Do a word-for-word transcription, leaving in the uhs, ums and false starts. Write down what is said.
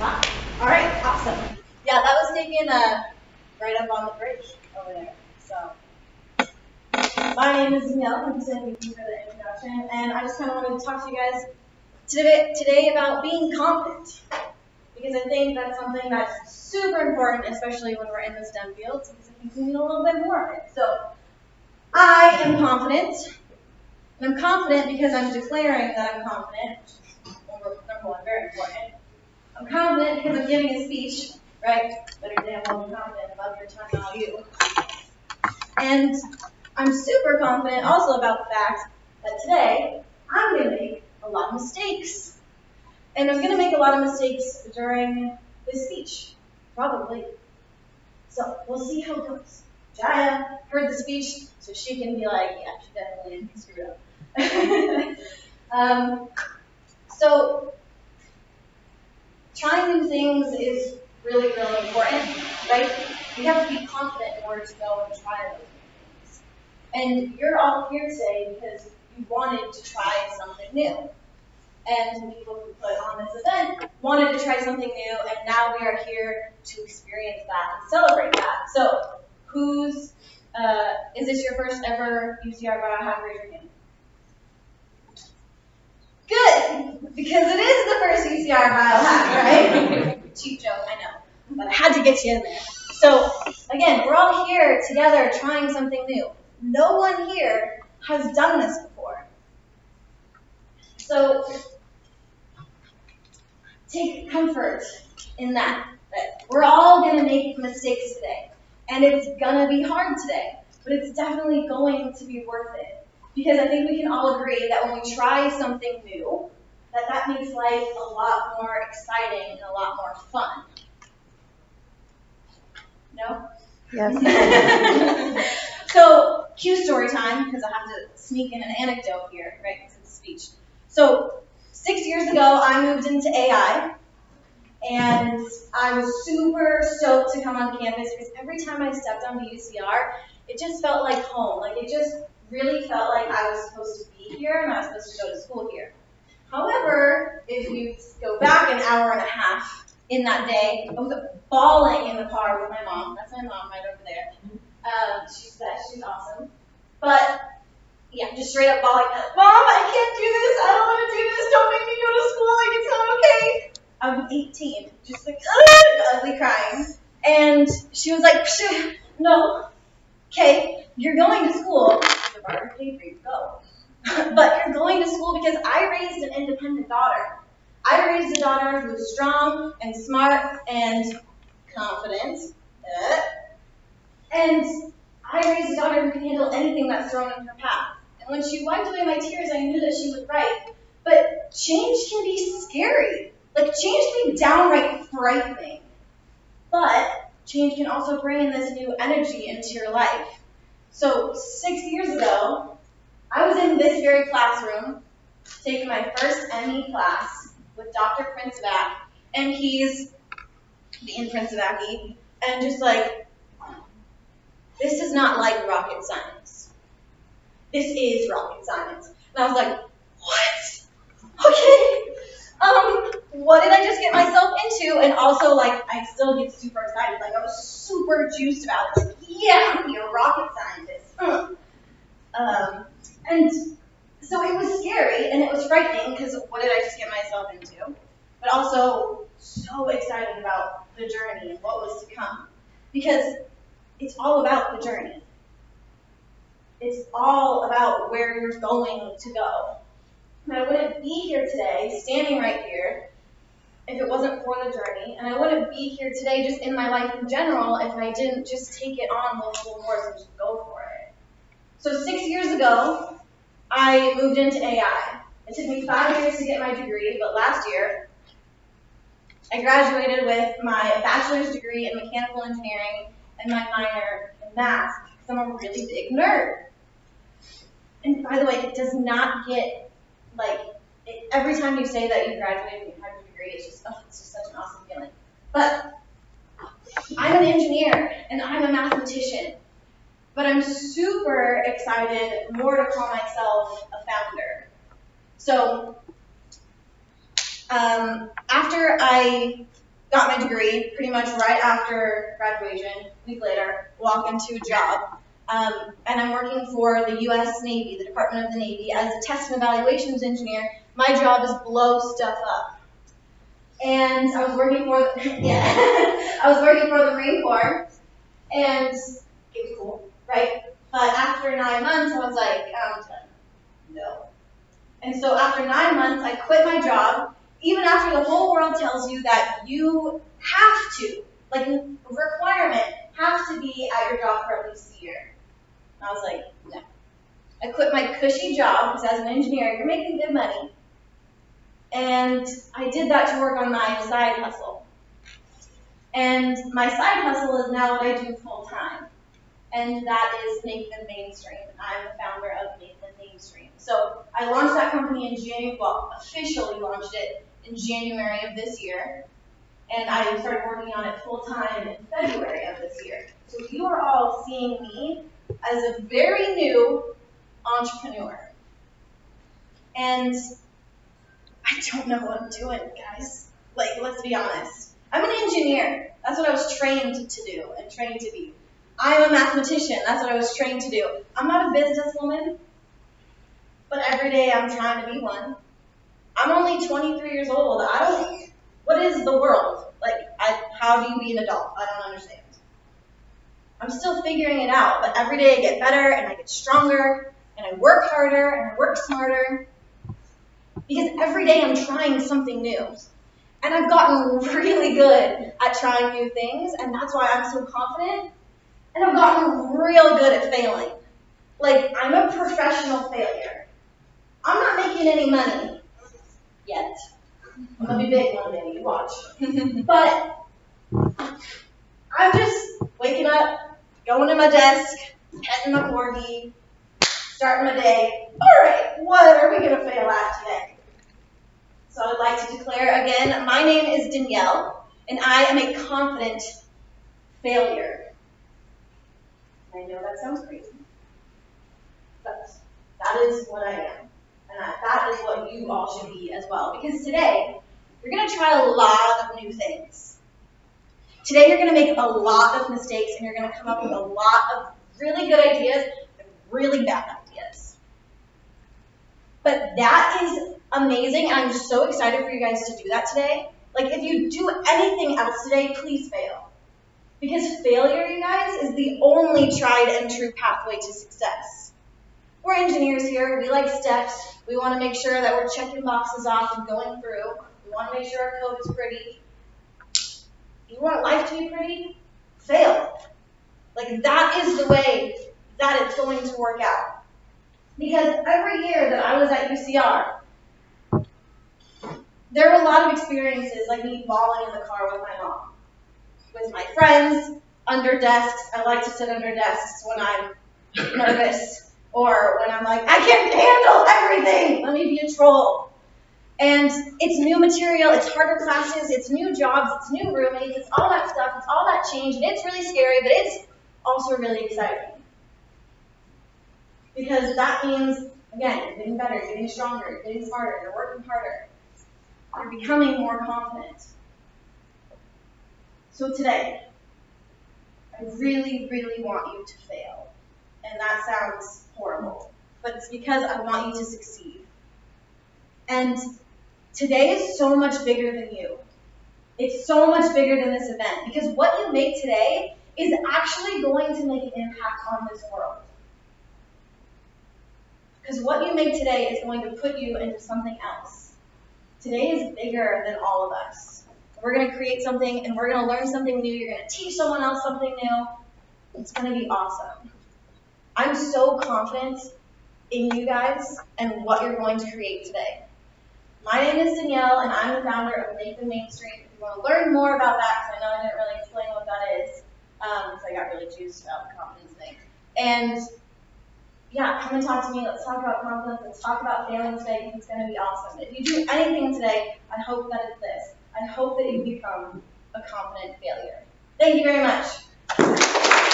Wow. All right, awesome. Yeah, that was taken uh, right up on the bridge over there. So, my name is Danielle. I'm standing for the introduction, and I just kind of wanted to talk to you guys today, today about being confident, because I think that's something that's super important, especially when we're in the STEM fields, because I think we need a little bit more of it. So, I am confident, and I'm confident because I'm declaring that I'm confident, which is number one, very important. I'm confident because I'm giving a speech, right? Better damn well be confident above your tongue all you. And I'm super confident also about the fact that today I'm going to make a lot of mistakes. And I'm going to make a lot of mistakes during this speech, probably. So we'll see how it goes. Jaya heard the speech, so she can be like, yeah, she definitely didn't screw up. um, so trying new things is really, really important, right? We have to be confident in order to go and try those new things. And you're all here today because you wanted to try something new. And people who put on this event wanted to try something new, and now we are here to experience that and celebrate that. So, who's, uh, is this your first ever U C R BioHack? Raise your hand. Good, because it is the first U C R BioHack, right? Cheap joke, I know, but I had to get you in there. So, again, we're all here together trying something new. No one here has done this before. So, take comfort in that, that we're all going to make mistakes today. And it's going to be hard today, but it's definitely going to be worth it. Because I think we can all agree that when we try something new, that that makes life a lot more exciting and a lot more fun. No? Yes. So, cue story time, because I have to sneak in an anecdote here, right, because it's a speech. So, six years ago, I moved into A I. And I was super stoked to come on campus because every time I stepped onto U C R, it just felt like home. Like, it just really felt like I was supposed to be here and I was supposed to go to school here. However, if you go back an hour and a half in that day, I was bawling in the car with my mom. That's my mom right over there. Um, she's that. She's awesome. But, yeah, just straight up bawling. Mom, I can't do this. I don't want to do this. Don't make me go to school. Like, it's not okay. I'm eighteen, just like, ugh, ugly crying. And she was like, no, okay, you're going to school. The barber paid for you, go. But you're going to school because I raised an independent daughter. I raised a daughter who's strong and smart and confident. Uh, and I raised a daughter who can handle anything that's thrown in her path. And when she wiped away my tears, I knew that she would write. But change can be scary. Like, change can be downright frightening, but change can also bring in this new energy into your life. So six years ago, I was in this very classroom taking my first M E class with Doctor Princevac, and he's being Princevac-y, and just like, this is not like rocket science. This is rocket science. And I was like, what? Okay. Um, what did I just get myself into? And also, like, I still get super excited. Like, I was super juiced about it. Like, yeah, I'm a rocket scientist. Mm. Um, and so it was scary, and it was frightening, because what did I just get myself into? But also, so excited about the journey and what was to come. Because it's all about the journey. It's all about where you're going to go. And I wouldn't be here today, standing right here, if it wasn't for the journey. And I wouldn't be here today just in my life in general if I didn't just take it on multiple doors and just go for it. So six years ago, I moved into A I. It took me five years to get my degree, but last year, I graduated with my bachelor's degree in mechanical engineering and my minor in math, because I'm a really big nerd. And by the way, it does not get... Like, it, every time you say that you graduated and you have your degree, it's just, oh, it's just such an awesome feeling. But I'm an engineer, and I'm a mathematician. But I'm super excited more to call myself a founder. So, um, after I got my degree pretty much right after graduation, a week later, walk into a job. Um, and I'm working for the U S Navy, the Department of the Navy, as a test and evaluations engineer. My job is blow stuff up. And I was working for the, yeah, I was working for the Marine Corps, and it was cool, right? But after nine months, I was like, I'm done. No. And so after nine months, I quit my job, even after the whole world tells you that you have to, like requirement, have to be at your job for at least a year. And I was like, no. I quit my cushy job, because as an engineer, you're making good money. And I did that to work on my side hustle. And my side hustle is now what I do full time. And that is Make Them Mainstream. I'm the founder of Make Them Mainstream. So I launched that company in January, well, officially launched it in January of this year. And I started working on it full time in February of this year. So you are all seeing me as a very new entrepreneur. And I don't know what I'm doing, guys. Like, let's be honest. I'm an engineer. That's what I was trained to do and trained to be. I'm a mathematician. That's what I was trained to do. I'm not a businesswoman, but every day I'm trying to be one. I'm only twenty-three years old. I don't, what is the world? Like, I, how do you be an adult? I don't understand. I'm still figuring it out, but every day I get better and I get stronger and I work harder and I work smarter. Because every day I'm trying something new. And I've gotten really good at trying new things, and that's why I'm so confident. And I've gotten real good at failing. Like, I'm a professional failure. I'm not making any money yet. I'm gonna be big one day, you watch. But I'm just waking up, going to my desk, heading my corgi, starting my day. All right, what are we gonna fail at today? So I would like to declare again, my name is Danielle, and I am a confident failure. I know that sounds crazy, but that is what I am, and that is what you all should be as well, because today, you're going to try a lot of new things. Today, you're going to make a lot of mistakes, and you're going to come up with a lot of really good ideas and really bad ideas. But that is amazing, and I'm so excited for you guys to do that today. Like, if you do anything else today, please fail. Because failure, you guys, is the only tried and true pathway to success. We're engineers here. We like steps. We want to make sure that we're checking boxes off and going through. We want to make sure our code is pretty. You want life to be pretty? Fail. Like, that is the way that it's going to work out. Because every year that I was at U C R, there were a lot of experiences, like me bawling in the car with my mom, with my friends, under desks. I like to sit under desks when I'm nervous or when I'm like, I can't handle everything. Let me be a troll. And it's new material. It's harder classes. It's new jobs. It's new roommates. It's all that stuff. It's all that change. And it's really scary, but it's also really exciting. Because that means, again, you're getting better, you're getting stronger, you're getting smarter, you're working harder. You're becoming more confident. So today, I really, really want you to fail. And that sounds horrible, but it's because I want you to succeed. And today is so much bigger than you. It's so much bigger than this event, because what you make today is actually going to make an impact on this world. Because what you make today is going to put you into something else. Today is bigger than all of us. We're going to create something, and we're going to learn something new. You're going to teach someone else something new. It's going to be awesome. I'm so confident in you guys and what you're going to create today. My name is Danielle, and I'm the founder of Make Them Mainstream. If you want to learn more about that, because I know I didn't really explain what that is, um, so I got really juiced about the confidence thing. And yeah, come and talk to me. Let's talk about confidence. Let's talk about failing today. It's going to be awesome. If you do anything today, I hope that it's this. I hope that you become a confident failure. Thank you very much.